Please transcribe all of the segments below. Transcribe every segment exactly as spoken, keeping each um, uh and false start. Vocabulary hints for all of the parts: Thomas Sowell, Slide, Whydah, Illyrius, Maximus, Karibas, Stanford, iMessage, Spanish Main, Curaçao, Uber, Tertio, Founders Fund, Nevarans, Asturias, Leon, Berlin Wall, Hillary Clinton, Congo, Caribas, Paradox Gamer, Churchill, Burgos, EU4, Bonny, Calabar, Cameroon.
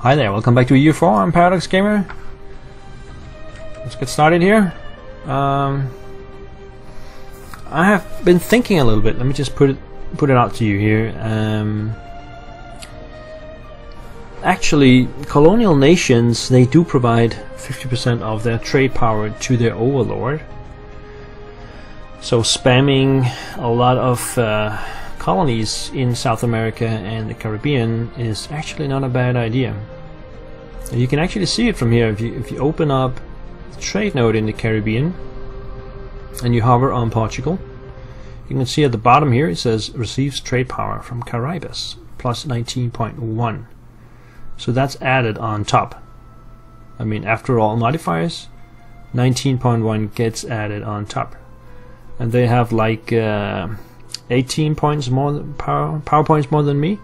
Hi there, welcome back to E U four, I'm Paradox Gamer. Let's get started here. Um, I have been thinking a little bit, let me just put it, put it out to you here. Um, actually, colonial nations, they do provide fifty percent of their trade power to their overlord. So spamming a lot of uh, colonies in South America and the Caribbean is actually not a bad idea. You can actually see it from here. If you, if you open up the trade node in the Caribbean and you hover on Portugal, you can see at the bottom here it says receives trade power from Caribas plus nineteen point one. So that's added on top. I mean, after all modifiers, nineteen point one gets added on top. And they have like uh, eighteen points more power, power points more than me,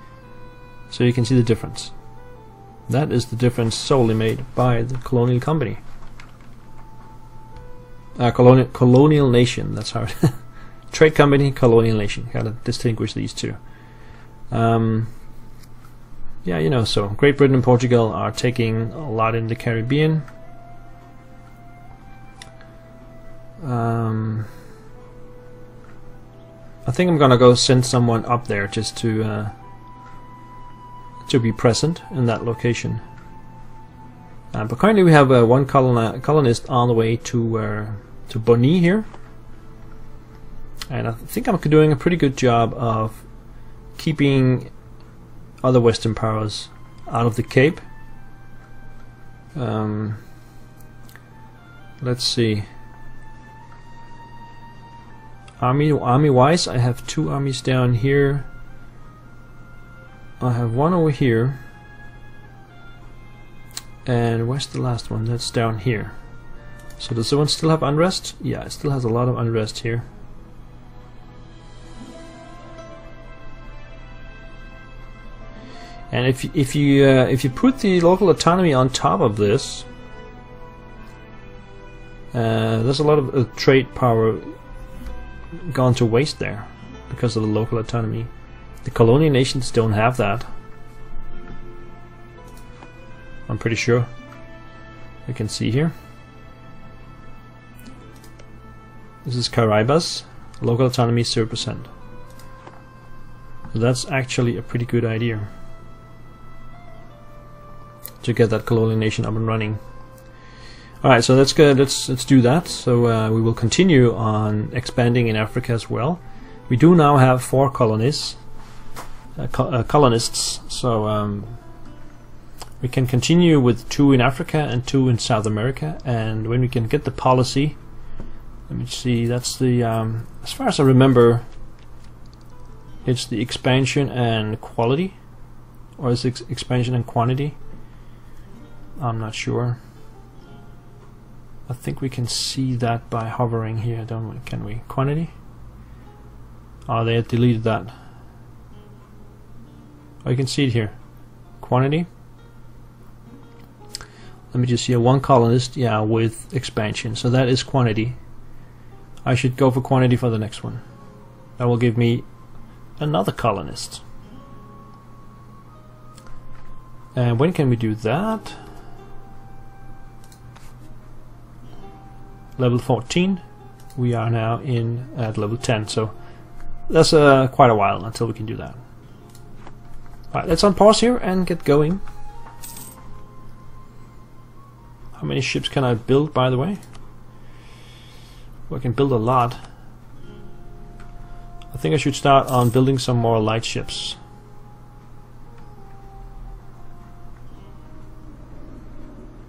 so you can see the difference. That is the difference solely made by the colonial company, uh, colonial colonial nation. That's hard. Trade company, colonial nation. Gotta distinguish these two. Um, yeah, you know. So Great Britain and Portugal are taking a lot in the Caribbean. Um, I think I'm gonna go send someone up there just to uh, to be present in that location. Uh, but currently we have uh, one colon colonist on the way to uh, to Bonny here, and I think I'm doing a pretty good job of keeping other Western powers out of the Cape. Um, let's see. Army, army wise, I have two armies down here. I have one over here, and where's the last one? That's down here. So does the one still have unrest? Yeah, it still has a lot of unrest here. And if if you uh, if you put the local autonomy on top of this, uh, there's a lot of uh, trade power gone to waste there because of the local autonomy. The colonial nations don't have that, I'm pretty sure. You can see here, this is Karibas, local autonomy zero percent. That's actually a pretty good idea to get that colonial nation up and running. Alright, so that's good. Let's let's do that. So uh, we will continue on expanding in Africa as well. We do now have four colonies, uh, co uh, colonists. So um, we can continue with two in Africa and two in South America. And when we can get the policy, let me see. That's the um, as far as I remember, it's the expansion and quality, or is it ex expansion and quantity? I'm not sure. I think we can see that by hovering here, don't we? Can we? Quantity? Oh, they had deleted that. Oh, you can see it here. Quantity. Let me just see. One colonist, yeah, with expansion. So that is quantity. I should go for quantity for the next one. That will give me another colonist. And when can we do that? Level fourteen, we are now in at level ten, so that's uh, quite a while until we can do that. Alright, let's unpause here and get going. How many ships can I build, by the way? Well, I can build a lot. I think I should start on building some more light ships.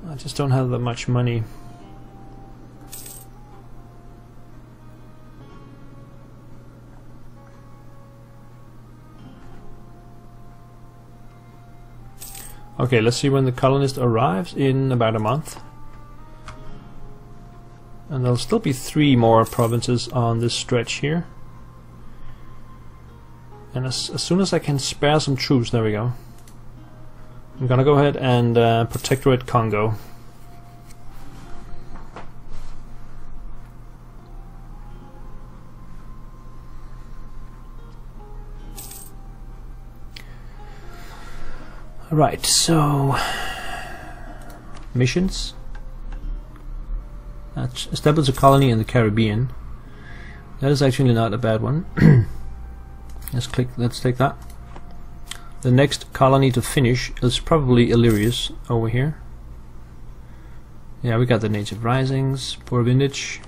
I just don't have that much money. Okay, let's see when the colonist arrives in about a month. And there'll still be three more provinces on this stretch here. And as, as soon as I can spare some troops, there we go. I'm gonna go ahead and uh, protectorate Congo. Right, so missions. That's establish a colony in the Caribbean. That is actually not a bad one. Let's click, let's take that. The next colony to finish is probably Illyrius over here. Yeah, we got the native risings, poor vintage.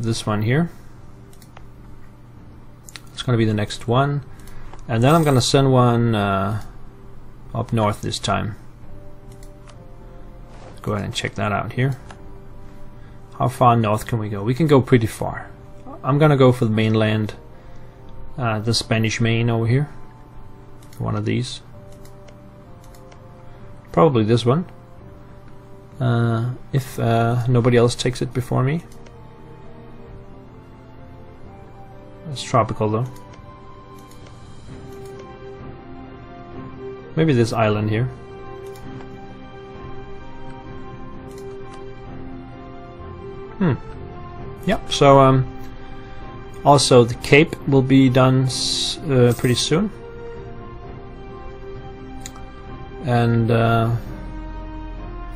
This one here. It's gonna be the next one. And then I'm gonna send one uh, up north this time. Let's go ahead and check that out here. How far north can we go? We can go pretty far. I'm gonna go for the mainland, uh, the Spanish Main over here. One of these. Probably this one. Uh, if uh, nobody else takes it before me. It's tropical though. Maybe this island here. Hmm. Yep, so um, also the Cape will be done s uh, pretty soon. And uh,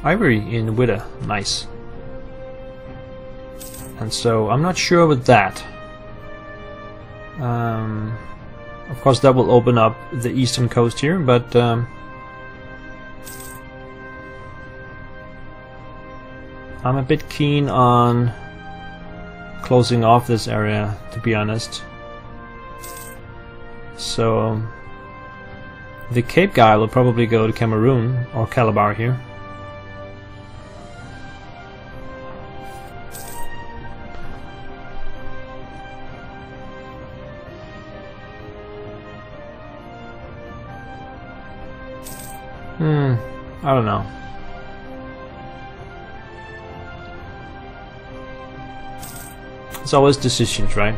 ivory in Whydah, nice. And so I'm not sure with that. Um, of course that will open up the eastern coast here, but um, I'm a bit keen on closing off this area, to be honest. So the Cape guy will probably go to Cameroon or Calabar here. Hmm, I don't know. It's always decisions, right?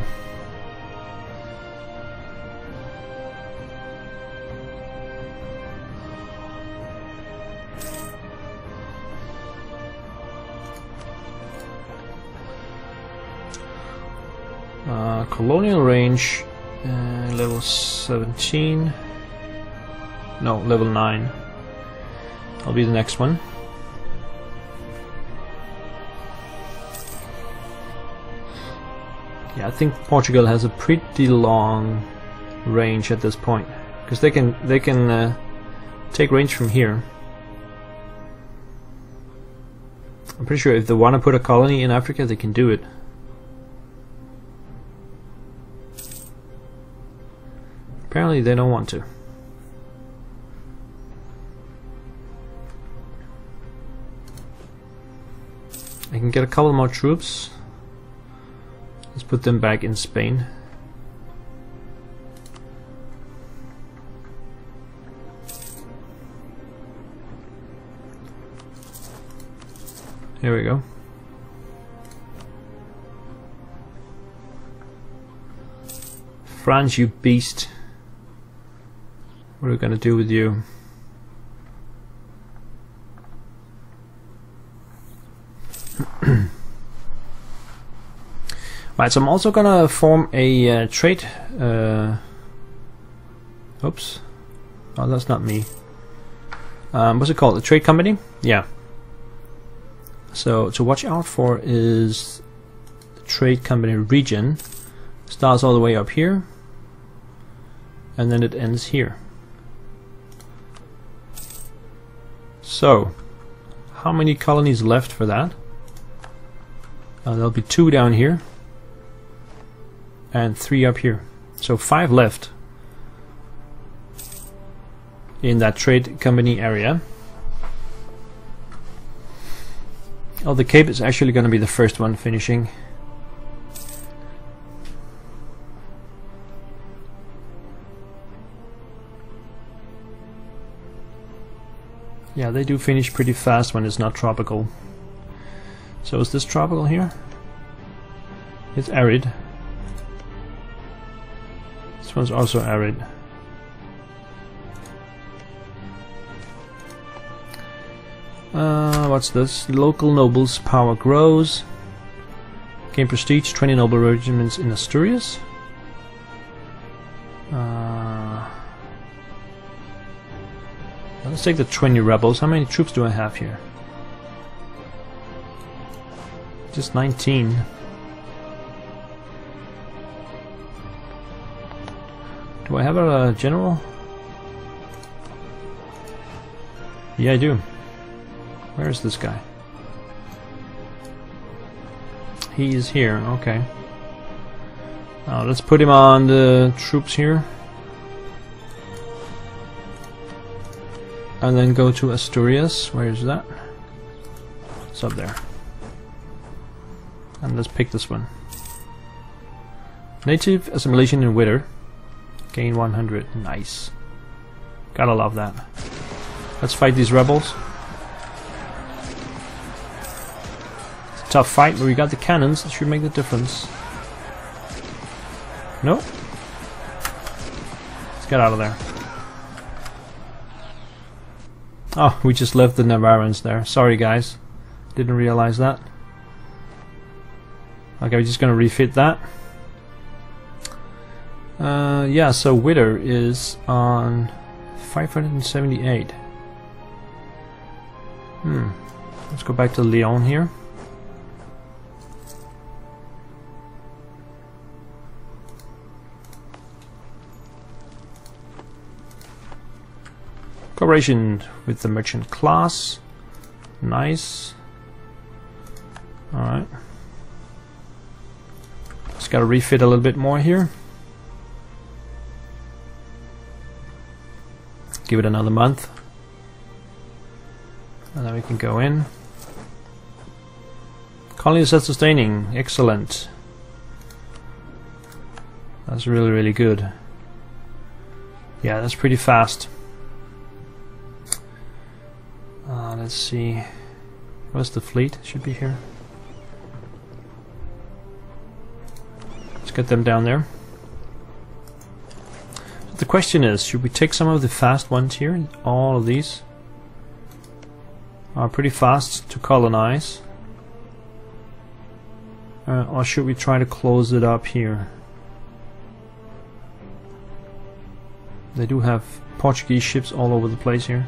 Uh, colonial range, uh, level seventeen. No, level nine. I'll be the next one. Yeah, I think Portugal has a pretty long range at this point, because they can they can uh, take range from here. I'm pretty sure if they want to put a colony in Africa, they can do it. Apparently, they don't want to. I can get a couple more troops. Let's put them back in Spain. Here we go. France, you beast. What are we gonna do with you? Right, so I'm also gonna form a uh, trade. Uh, oops, oh that's not me. Um, what's it called? A trade company? Yeah. So to watch out for is the trade company region. Starts all the way up here, and then it ends here. So, how many colonies left for that? Uh, there'll be two down here and three up here, so five left in that trade company area. Oh, the Cape is actually going to be the first one finishing. Yeah, they do finish pretty fast when it's not tropical. So is this tropical here? It's arid. This one's also arid. Uh, what's this? Local nobles' power grows. Gain prestige, twenty noble regiments in Asturias. Uh, Let's take the twenty rebels. How many troops do I have here? Just nineteen. Do I have a, a general? Yeah, I do. Where is this guy? He is here, okay. Now let's put him on the troops here. And then go to Asturias. Where is that? It's up there. And let's pick this one. Native, assimilation, and wither. Gain one hundred. Nice. Gotta love that. Let's fight these rebels. It's a tough fight, but we got the cannons. It should make the difference. No? Let's get out of there. Oh, we just left the Nevarans there. Sorry, guys. Didn't realize that. Okay, we're just gonna refit that. Uh, yeah, so Whydah is on five hundred seventy-eight. Hmm. Let's go back to Leon here. Cooperation with the merchant class. Nice. Alright. Just gotta refit a little bit more here. Give it another month, and then we can go in. Colony self-sustaining, excellent. That's really, really good. Yeah, that's pretty fast. Uh, let's see. Where's the fleet? It should be here. Let's get them down there. The question is, should we take some of the fast ones here? All of these are pretty fast to colonize. Uh, or should we try to close it up here? They do have Portuguese ships all over the place here.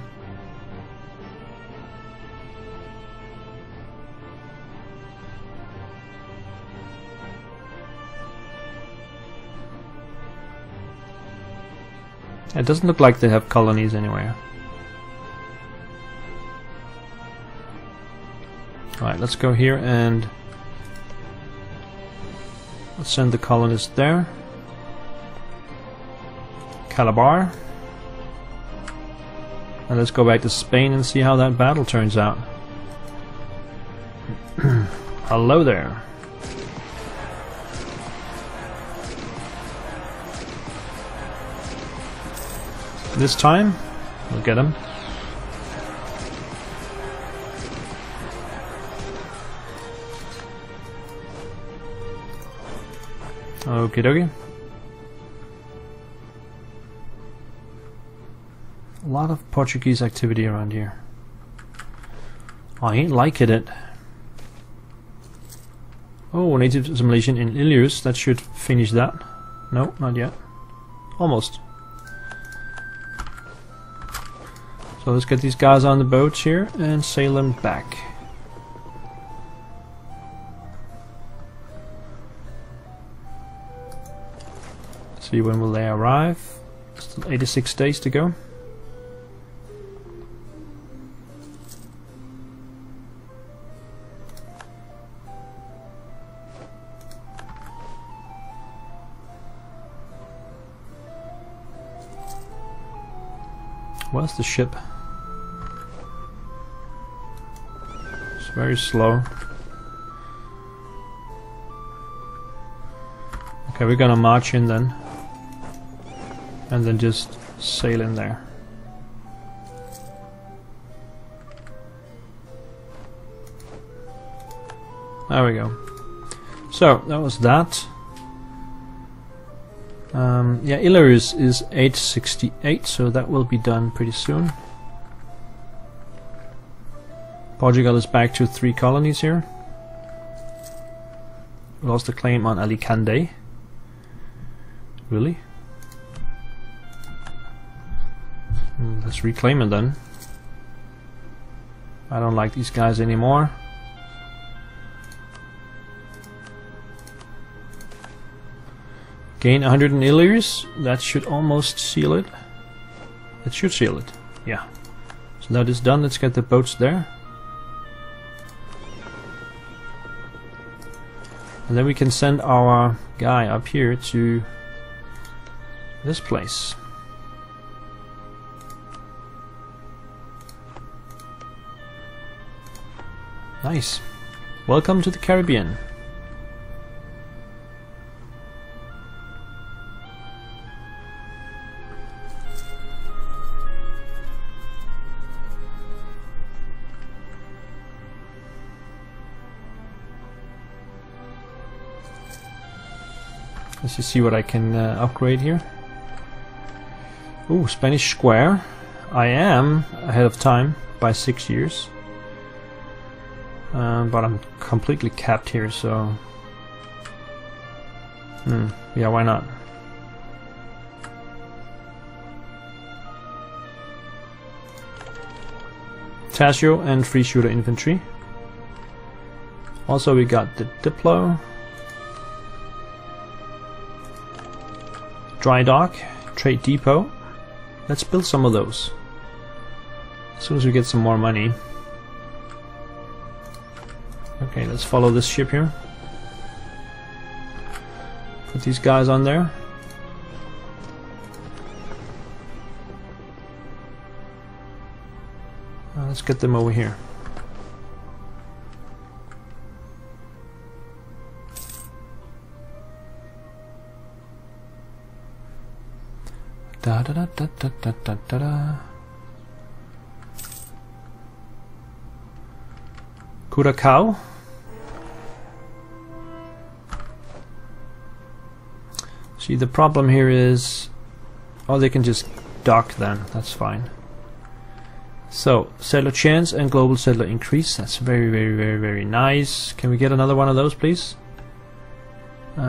It doesn't look like they have colonies anywhere. Alright, let's go here and let's send the colonists there. Calabar. And let's go back to Spain and see how that battle turns out. Hello there. This time, we'll get him. Okie dokie. A lot of Portuguese activity around here. Oh, I ain't liking it. Oh, native assimilation in Illyrius. That should finish that. No, not yet. Almost. So let's get these guys on the boats here and sail them back. See when will they arrive. Still eighty-six days to go. Where's the ship? Very slow. Okay, we're gonna march in then. And then just sail in there. There we go. So, that was that. Um, yeah, Illyrius is eight sixty-eight, so that will be done pretty soon. Portugal is back to three colonies here. Lost a claim on Alicante. Really? Mm, let's reclaim it then. I don't like these guys anymore. Gain one hundred in Illyrius. That should almost seal it. It should seal it. Yeah. So that is done. Let's get the boats there. And then we can send our guy up here to this place. Nice. Welcome to the Caribbean. Let's just see what I can uh, upgrade here. Ooh, Spanish Square. I am ahead of time by six years. Uh, but I'm completely capped here, so... Hmm, yeah, why not? Tertio and free shooter infantry. Also, we got the Diplo. Dry dock, trade depot. Let's build some of those. As soon as we get some more money. Okay, let's follow this ship here. Put these guys on there. Uh, let's get them over here. Da da da da da da da da da. Curaçao. See, the problem here is, oh, they can just dock then, that's fine. So, settler chance and global settler increase, that's very, very, very, very nice. Can we get another one of those, please? Uh,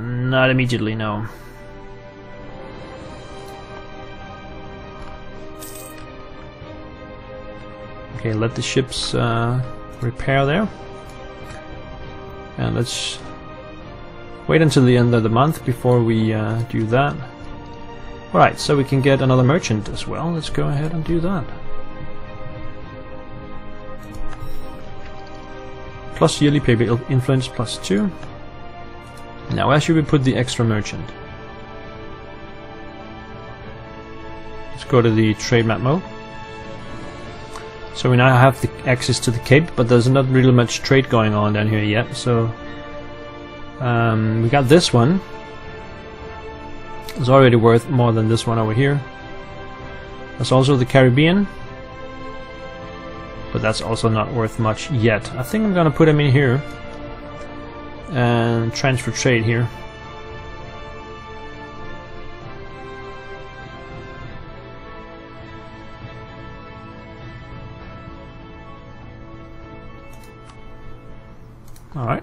not immediately, no. Okay, let the ships uh, repair there. And let's wait until the end of the month before we uh, do that. Alright, so we can get another merchant as well. Let's go ahead and do that. Plus yearly paper influence plus two. Now, where should we put the extra merchant? Let's go to the trade map mode. So we now have the access to the Cape, but there's not really much trade going on down here yet, so... Um, we got this one. It's already worth more than this one over here. There's also the Caribbean. But that's also not worth much yet. I think I'm gonna put him in here. And transfer trade here. Alright.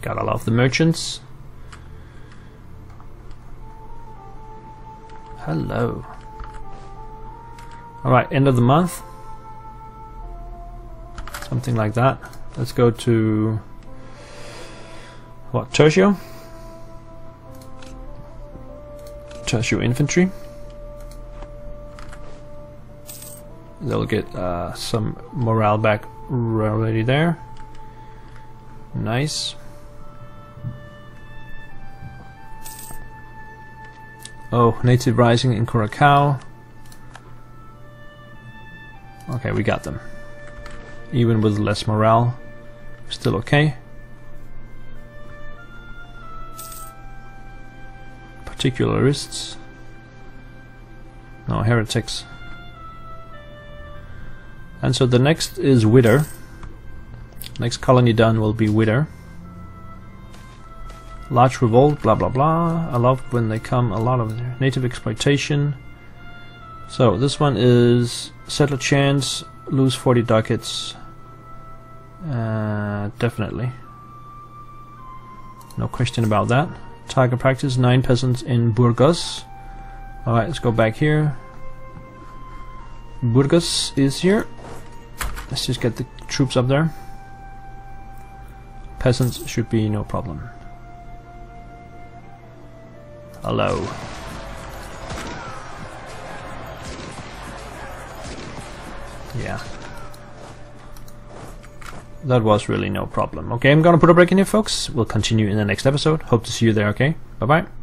Gotta love the merchants. Hello. Alright, end of the month. Something like that. Let's go to... What, Tertio? Tertio infantry. They'll get uh, some morale back. Already there. Nice. Oh, native rising in Curaçao. Okay, we got them. Even with less morale, still okay. Particularists. No, heretics. And so the next is Whydah. Next colony done will be Whydah. Large revolt, blah blah blah. I love when they come, a lot of native exploitation. So this one is settler chance, lose forty ducats. Uh, definitely. No question about that. Tiger practice, nine peasants in Burgos. Alright, let's go back here. Burgos is here. Let's just get the troops up there. Peasants should be no problem. Hello. Yeah. That was really no problem. Okay, I'm gonna put a break in here, folks. We'll continue in the next episode. Hope to see you there, okay? Bye-bye.